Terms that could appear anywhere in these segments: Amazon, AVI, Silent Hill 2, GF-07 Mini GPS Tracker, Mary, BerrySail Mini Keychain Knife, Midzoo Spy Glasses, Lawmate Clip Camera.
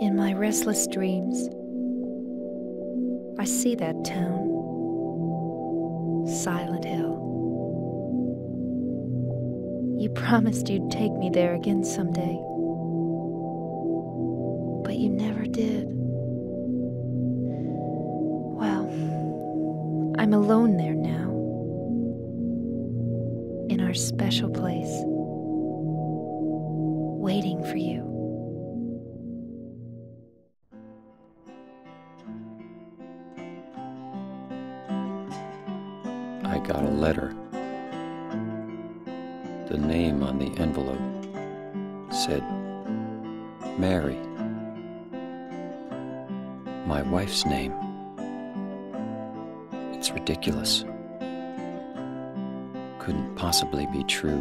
In my restless dreams, I see that town, Silent Hill. You promised you'd take me there again someday, but you never did. Well, I'm alone there now, in our special place, waiting for you. I got a letter. The name on the envelope said, Mary, my wife's name. It's ridiculous. Couldn't possibly be true.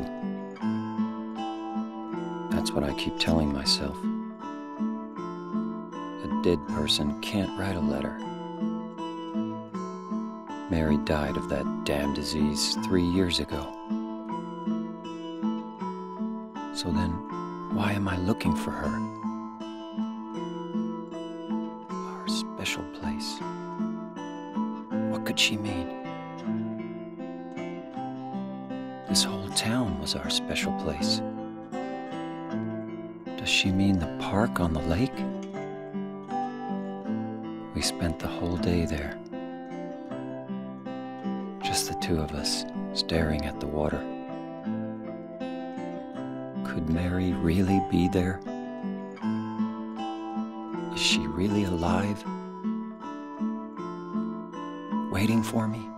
That's what I keep telling myself. A dead person can't write a letter. Mary died of that damn disease 3 years ago. So then, why am I looking for her? Our special place. What could she mean? This whole town was our special place. Does she mean the park on the lake? We spent the whole day there. Just the two of us, staring at the water. Could Mary really be there? Is she really alive? Waiting for me?